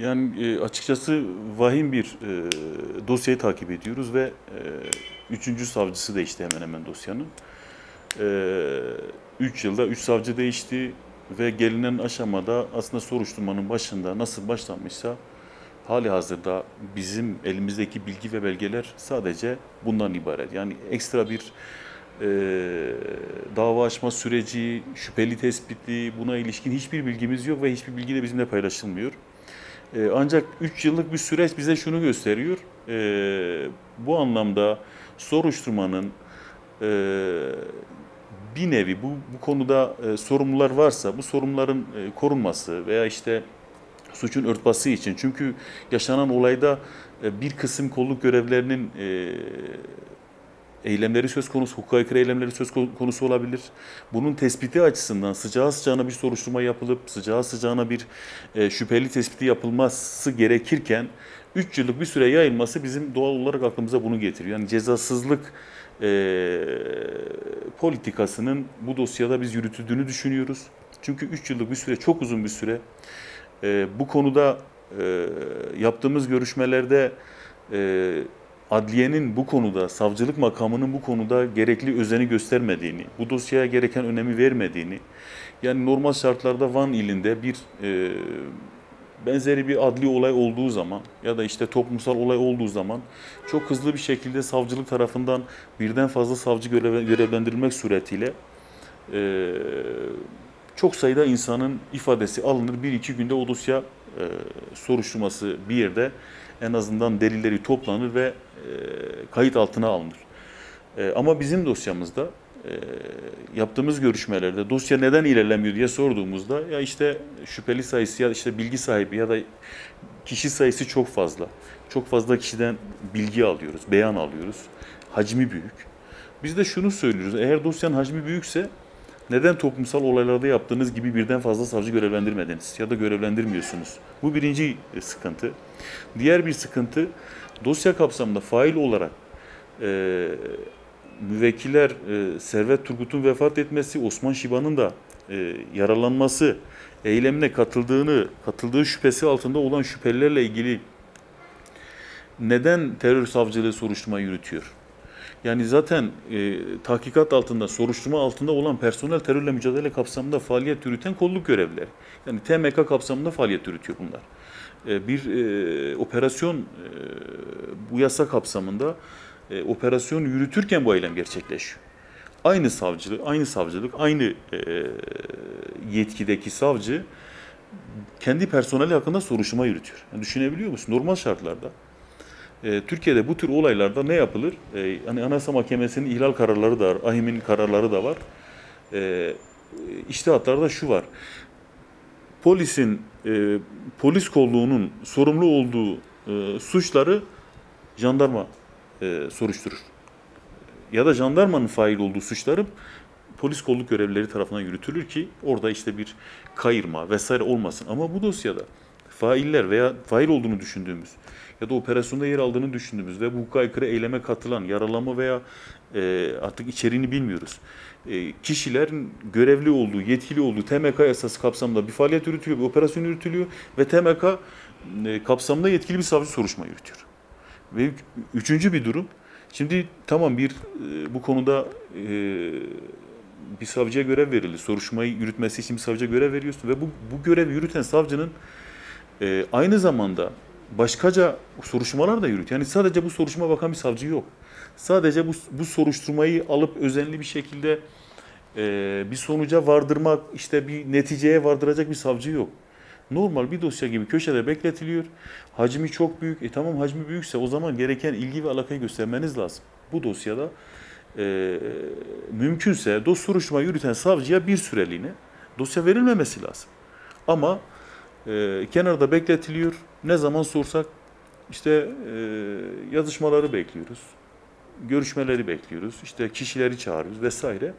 Yani açıkçası vahim bir dosyayı takip ediyoruz ve 3. savcısı değişti hemen hemen dosyanın. 3 yılda 3 savcı değişti ve gelinen aşamada aslında soruşturmanın başında nasıl başlanmışsa hali hazırda bizim elimizdeki bilgi ve belgeler sadece bundan ibaret. Yani ekstra bir dava açma süreci, şüpheli tespiti, buna ilişkin hiçbir bilgimiz yok ve hiçbir bilgi de bizimle paylaşılmıyor. Ancak 3 yıllık bir süreç bize şunu gösteriyor, bu anlamda soruşturmanın bir nevi bu konuda sorumlular varsa bu sorumluların korunması veya işte suçun örtbası için. Çünkü yaşanan olayda bir kısım kolluk görevlerinin eylemleri söz konusu, hukuka aykırı eylemleri söz konusu olabilir. Bunun tespiti açısından sıcağı sıcağına bir soruşturma yapılıp sıcağı sıcağına bir şüpheli tespiti yapılması gerekirken 3 yıllık bir süre yayılması bizim doğal olarak aklımıza bunu getiriyor. Yani cezasızlık politikasının bu dosyada biz yürütüldüğünü düşünüyoruz. Çünkü 3 yıllık bir süre çok uzun bir süre. Bu konuda yaptığımız görüşmelerde adliyenin bu konuda, savcılık makamının bu konuda gerekli özeni göstermediğini, bu dosyaya gereken önemi vermediğini, yani normal şartlarda Van ilinde bir benzeri bir adli olay olduğu zaman ya da işte toplumsal olay olduğu zaman çok hızlı bir şekilde savcılık tarafından birden fazla savcı görevlendirilmek suretiyle çok sayıda insanın ifadesi alınır. 1-2 günde o dosya soruşturması bir yerde en azından delilleri toplanır ve kayıt altına alınır. Ama bizim dosyamızda yaptığımız görüşmelerde dosya neden ilerlemiyor diye sorduğumuzda ya işte şüpheli sayısı ya işte bilgi sahibi ya da kişi sayısı çok fazla. Çok fazla kişiden bilgi alıyoruz, beyan alıyoruz. Hacmi büyük. Biz de şunu söylüyoruz. Eğer dosyanın hacmi büyükse neden toplumsal olaylarda yaptığınız gibi birden fazla savcı görevlendirmediniz ya da görevlendirmiyorsunuz? Bu birinci sıkıntı. Diğer bir sıkıntı dosya kapsamında fail olarak müvekkiller Servet Turgut'un vefat etmesi, Osman Şiba'nın da yaralanması, eylemine katıldığı şüphesi altında olan şüphelilerle ilgili neden terör savcılığı soruşturma yürütüyor? Yani zaten tahkikat altında, soruşturma altında olan personel terörle mücadele kapsamında faaliyet yürüten kolluk görevlileri. Yani TMK kapsamında faaliyet yürütüyor bunlar. Bir operasyon bu yasa kapsamında operasyon yürütürken bu eylem gerçekleşiyor. Aynı savcılık, aynı yetkideki savcı kendi personeli hakkında soruşturma yürütüyor. Yani düşünebiliyor musun? Normal şartlarda. Türkiye'de bu tür olaylarda ne yapılır? Hani Anayasa Mahkemesi'nin ihlal kararları da var, AHİM'in kararları da var. İştihatlarda şu var. Polisin, polis kolluğunun sorumlu olduğu suçları jandarma soruşturur. Ya da jandarmanın fail olduğu suçları polis kolluk görevlileri tarafından yürütülür ki orada işte bir kayırma vesaire olmasın. Ama bu dosyada failler veya fail olduğunu düşündüğümüz ya da operasyonda yer aldığını düşündüğümüz ve bu hukuka aykırı eyleme katılan, yaralama veya artık içeriğini bilmiyoruz. Kişilerin görevli olduğu, yetkili olduğu TMK yasası kapsamında bir faaliyet yürütülüyor, bir operasyon yürütülüyor ve TMK kapsamında yetkili bir savcı soruşturma yürütüyor. Ve üçüncü bir durum, şimdi tamam bir bu konuda bir savcıya görev verildi. Soruşturmayı yürütmesi için bir savcıya görev veriyorsun ve bu görevi yürüten savcının aynı zamanda başkaca soruşturmalar da yürütüyor. Yani sadece bu soruşturma bakan bir savcı yok. Sadece bu soruşturmayı alıp özenli bir şekilde bir sonuca vardırmak, işte bir neticeye vardıracak bir savcı yok. Normal bir dosya gibi köşede bekletiliyor. Hacmi çok büyük. Tamam hacmi büyükse o zaman gereken ilgi ve alakayı göstermeniz lazım. Bu dosyada mümkünse soruşturma yürüten savcıya bir süreliğine dosya verilmemesi lazım. Ama kenarda bekletiliyor. Ne zaman sorsak işte yazışmaları bekliyoruz, görüşmeleri bekliyoruz, işte kişileri çağırıyoruz vesaire.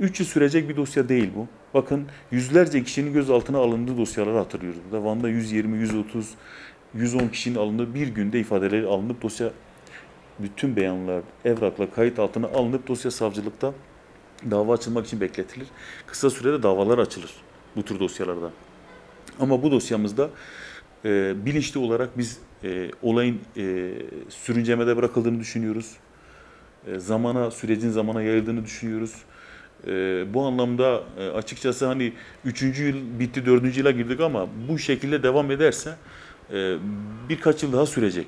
3 yıl sürecek bir dosya değil bu. Bakın yüzlerce kişinin gözaltına alındığı dosyaları hatırlıyoruz. Burada Van'da 120, 130, 110 kişinin alındığı bir günde ifadeleri alınıp dosya bütün beyanlar evrakla kayıt altına alınıp dosya savcılıkta dava açılmak için bekletilir. Kısa sürede davalar açılır bu tür dosyalarda. Ama bu dosyamızda bilinçli olarak biz olayın sürüncemede bırakıldığını düşünüyoruz. Sürecin zamana yayıldığını düşünüyoruz. Bu anlamda açıkçası hani 3. yıl bitti, 4. yıla girdik ama bu şekilde devam ederse birkaç yıl daha sürecek.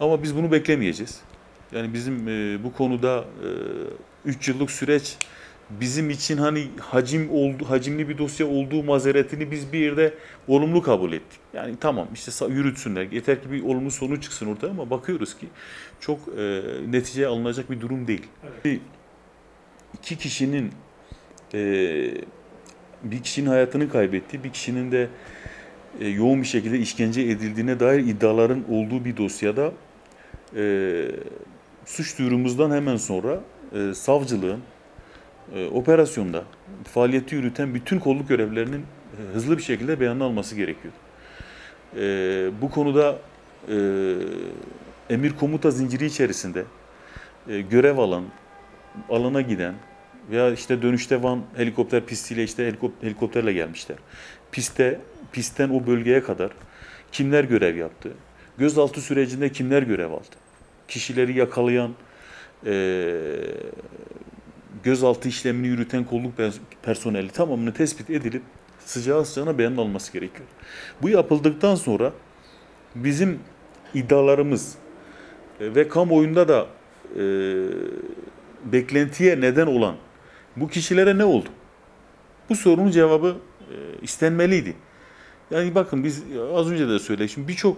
Ama biz bunu beklemeyeceğiz. Yani bizim bu konuda 3 yıllık süreç bizim için hani hacimli bir dosya olduğu mazeretini biz bir yerde olumlu kabul ettik. Yani tamam işte yürütsünler, yeter ki bir olumlu sonuç çıksın ortaya, ama bakıyoruz ki çok neticeye alınacak bir durum değil. Evet. İki kişinin, bir kişinin hayatını kaybettiği, bir kişinin de yoğun bir şekilde işkence edildiğine dair iddiaların olduğu bir dosyada suç duyurumuzdan hemen sonra savcılığın operasyonda faaliyeti yürüten bütün kolluk görevlilerinin hızlı bir şekilde beyanını alması gerekiyordu. Bu konuda emir komuta zinciri içerisinde görev alan, alana giden veya işte dönüşte Van helikopter pistiyle işte helikopterle gelmişler. Pistten o bölgeye kadar kimler görev yaptı? Gözaltı sürecinde kimler görev aldı? Kişileri yakalayan, gözaltı işlemini yürüten kolluk personeli tamamını tespit edilip sıcağı sıcağına beyan alması gerekiyor. Bu yapıldıktan sonra bizim iddialarımız ve kamuoyunda da beklentiye neden olan bu kişilere ne oldu? Bu sorunun cevabı istenmeliydi. Yani bakın biz az önce de söyledik. Şimdi birçok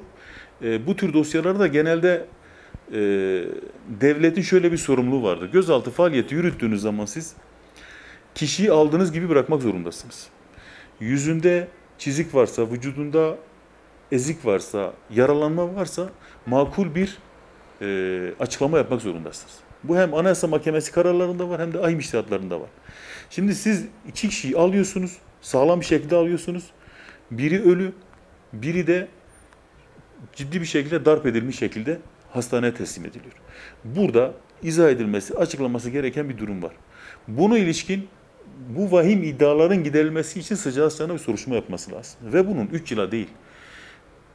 bu tür dosyalarda genelde devletin şöyle bir sorumluluğu vardır. Gözaltı faaliyeti yürüttüğünüz zaman siz kişiyi aldığınız gibi bırakmak zorundasınız. Yüzünde çizik varsa, vücudunda ezik varsa, yaralanma varsa makul bir açıklama yapmak zorundasınız. Bu hem Anayasa Mahkemesi kararlarında var hem de AHİM içtihatlarında var. Şimdi siz iki kişiyi alıyorsunuz, sağlam bir şekilde alıyorsunuz. Biri ölü, biri de ciddi bir şekilde darp edilmiş şekilde hastaneye teslim ediliyor. Burada izah edilmesi, açıklaması gereken bir durum var. Buna ilişkin bu vahim iddiaların giderilmesi için sıcağı sıcağına bir soruşturma yapması lazım. Ve bunun 3 yıla değil,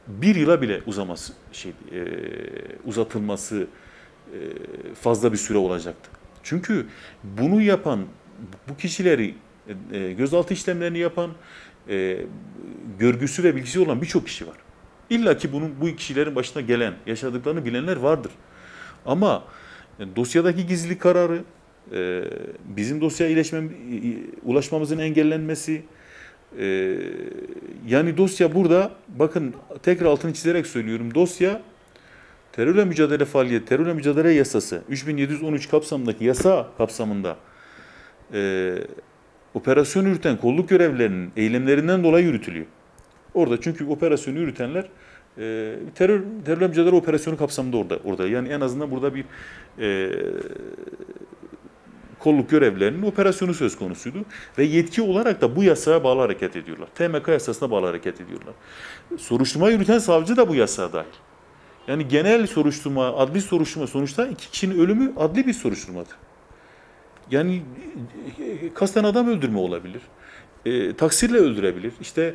1 yıla bile uzaması, uzatılması fazla bir süre olacaktı. Çünkü bunu yapan, bu kişileri, gözaltı işlemlerini yapan, görgüsü ve bilgisi olan birçok kişi var. İlla ki bu kişilerin başına gelen, yaşadıklarını bilenler vardır. Ama dosyadaki gizlilik kararı, bizim dosyaya ulaşmamızın engellenmesi, yani dosya burada, bakın tekrar altını çizerek söylüyorum, dosya terörle mücadele faaliyeti, terörle mücadele yasası, 3713 kapsamındaki yasa kapsamında operasyon yürüten kolluk görevlilerinin eylemlerinden dolayı yürütülüyor. Orada çünkü operasyonu yürütenler terörle mücadele operasyonu kapsamında orada. Yani en azından burada bir kolluk görevlilerinin operasyonu söz konusuydu. Ve yetki olarak da bu yasaya bağlı hareket ediyorlar. TMK yasasına bağlı hareket ediyorlar. Soruşturma yürüten savcı da bu yasaya dahil. Yani genel soruşturma, adli soruşturma sonuçta iki kişinin ölümü adli bir soruşturmadı. Yani kasten adam öldürme olabilir. Taksirle öldürebilir. İşte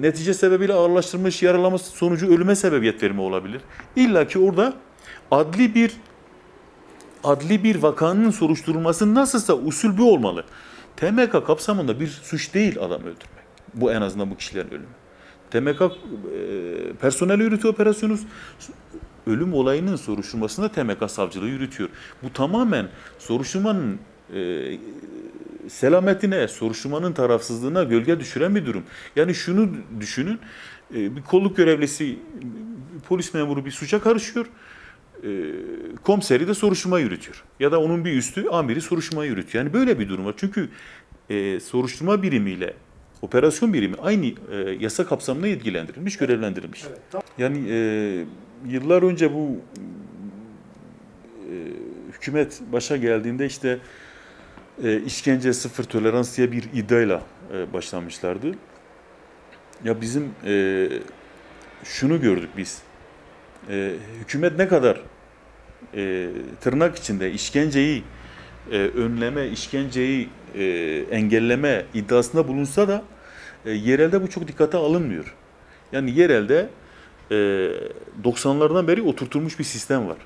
netice sebebiyle ağırlaştırmış yaralama sonucu ölüme sebebiyet verme olabilir. İlla ki orada adli bir vakanın soruşturulması nasılsa usul bu olmalı. TMK kapsamında bir suç değil adam öldürmek. Bu en azından bu kişilerin ölümü. TMK personel yürütüyor operasyonu. Ölüm olayının soruşturmasında TMK savcılığı yürütüyor. Bu tamamen soruşturmanın selametine, soruşturmanın tarafsızlığına gölge düşüren bir durum. Yani şunu düşünün, bir kolluk görevlisi, bir polis memuru bir suça karışıyor, komiseri de soruşturma yürütüyor. Ya da onun bir üstü, amiri soruşturma yürütüyor. Yani böyle bir durum var. Çünkü soruşturma birimiyle operasyon birimi aynı yasa kapsamına yetkilendirilmiş, görevlendirilmiş. Yani yıllar önce bu hükümet başa geldiğinde işte işkence sıfır tolerans diye bir iddiayla başlamışlardı. Ya bizim şunu gördük biz. Hükümet ne kadar tırnak içinde işkenceyi önleme, işkenceyi engelleme iddiasında bulunsa da Yerelde bu çok dikkate alınmıyor. Yani yerelde 90'lardan beri oturtulmuş bir sistem var.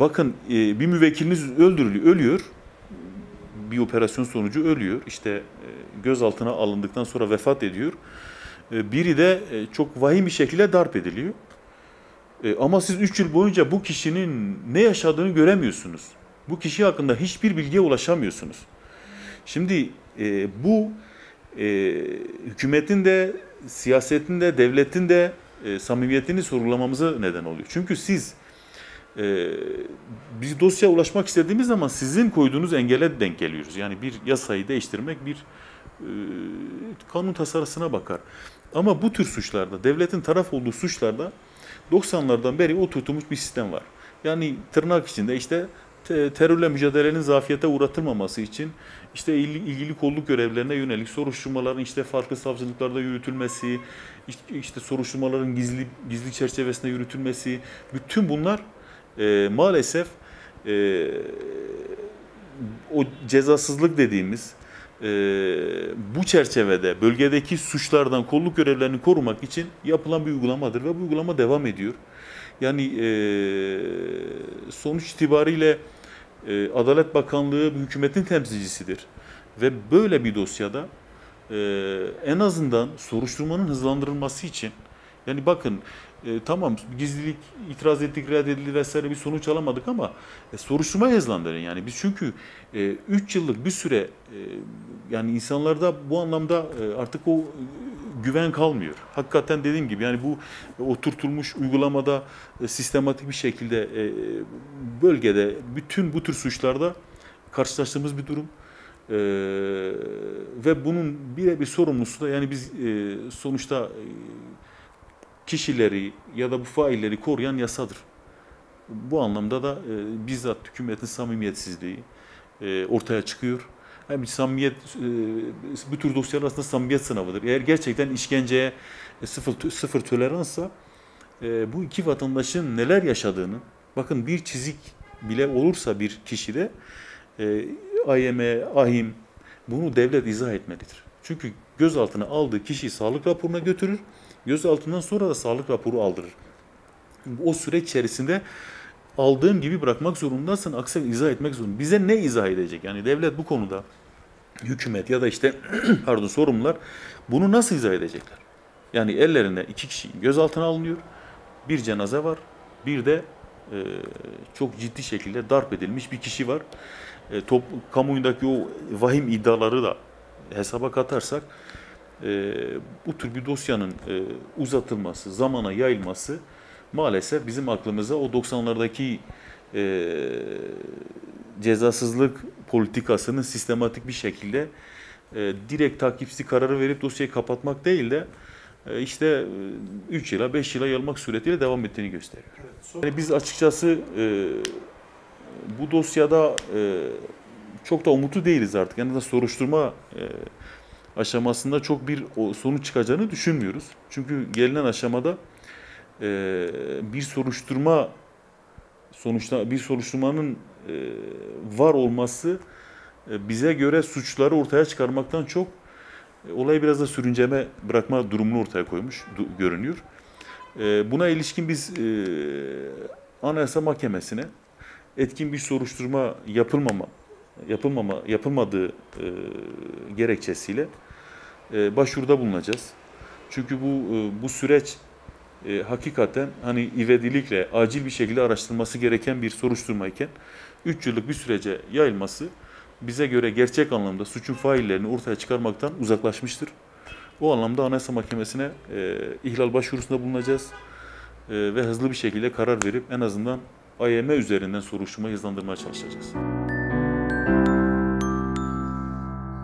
Bakın bir müvekkiliniz ölüyor. Bir operasyon sonucu ölüyor. İşte gözaltına alındıktan sonra vefat ediyor. Biri de çok vahim bir şekilde darp ediliyor. Ama siz 3 yıl boyunca bu kişinin ne yaşadığını göremiyorsunuz. Bu kişi hakkında hiçbir bilgiye ulaşamıyorsunuz. Şimdi bu hükümetin de, siyasetin de, devletin de samimiyetini sorgulamamıza neden oluyor. Çünkü siz biz dosyaya ulaşmak istediğimiz zaman sizin koyduğunuz engele denk geliyoruz. Yani bir yasayı değiştirmek bir kanun tasarısına bakar. Ama bu tür suçlarda, devletin taraf olduğu suçlarda 90'lardan beri oturtulmuş bir sistem var. Yani tırnak içinde işte terörle mücadelenin zafiyete uğratılmaması için işte ilgili kolluk görevlerine yönelik soruşturmaların işte farklı savcılıklarda yürütülmesi, işte soruşturmaların gizli çerçevesinde yürütülmesi, bütün bunlar maalesef o cezasızlık dediğimiz bu çerçevede bölgedeki suçlardan kolluk görevlerini korumak için yapılan bir uygulamadır ve bu uygulama devam ediyor. Yani sonuç itibariyle Adalet Bakanlığı hükümetin temsilcisidir ve böyle bir dosyada en azından soruşturmanın hızlandırılması için, yani bakın tamam gizlilik itiraz ettik, reddedildi vesaire bir sonuç alamadık ama soruşturma hızlandırın. Yani biz çünkü 3 yıllık bir süre yani insanlarda bu anlamda artık o güven kalmıyor. Hakikaten dediğim gibi yani bu oturtulmuş uygulamada sistematik bir şekilde bölgede bütün bu tür suçlarda karşılaştığımız bir durum. Ve bunun birebir sorumlusu da yani biz sonuçta kişileri ya da bu failleri koruyan yasadır. Bu anlamda da bizzat hükümetin samimiyetsizliği ortaya çıkıyor. Yani samimiyet, bu tür dosyalar aslında samimiyet sınavıdır. Eğer gerçekten işkenceye sıfır toleransa bu iki vatandaşın neler yaşadığını, bakın bir çizik bile olursa bir kişide AHİM bunu devlet izah etmelidir. Çünkü gözaltına aldığı kişiyi sağlık raporuna götürür. Gözaltından sonra da sağlık raporu aldırır. O süreç içerisinde aldığın gibi bırakmak zorundasın, aksi izah etmek zorundasın. Bize ne izah edecek? Yani devlet bu konuda, hükümet ya da işte pardon sorumlular bunu nasıl izah edecekler? Yani ellerine 2 kişi gözaltına alınıyor, bir cenaze var, bir de çok ciddi şekilde darp edilmiş bir kişi var. Kamuoyundaki o vahim iddiaları da hesaba katarsak, bu tür bir dosyanın uzatılması, zamana yayılması maalesef bizim aklımıza o 90'lardaki cezasızlık politikasının sistematik bir şekilde direkt takipsiz kararı verip dosyayı kapatmak değil de işte 3 yıla 5 yıla yayılmak suretiyle devam ettiğini gösteriyor. Yani biz açıkçası bu dosyada çok da umutlu değiliz artık. Yani da soruşturma aşamasında çok bir sonuç çıkacağını düşünmüyoruz. Çünkü gelinen aşamada bir soruşturmanın var olması bize göre suçları ortaya çıkarmaktan çok olayı biraz da sürünceme bırakma durumunu ortaya koymuş görünüyor. Buna ilişkin biz Anayasa Mahkemesi'ne etkin bir soruşturma yapılmadığı gerekçesiyle başvuruda bulunacağız. Çünkü bu süreç hakikaten hani ivedilikle acil bir şekilde araştırılması gereken bir soruşturmayken 3 yıllık bir sürece yayılması bize göre gerçek anlamda suçun faillerini ortaya çıkarmaktan uzaklaşmıştır. O anlamda Anayasa Mahkemesi'ne ihlal başvurusunda bulunacağız ve hızlı bir şekilde karar verip en azından AYM üzerinden soruşturmayı hızlandırmaya çalışacağız.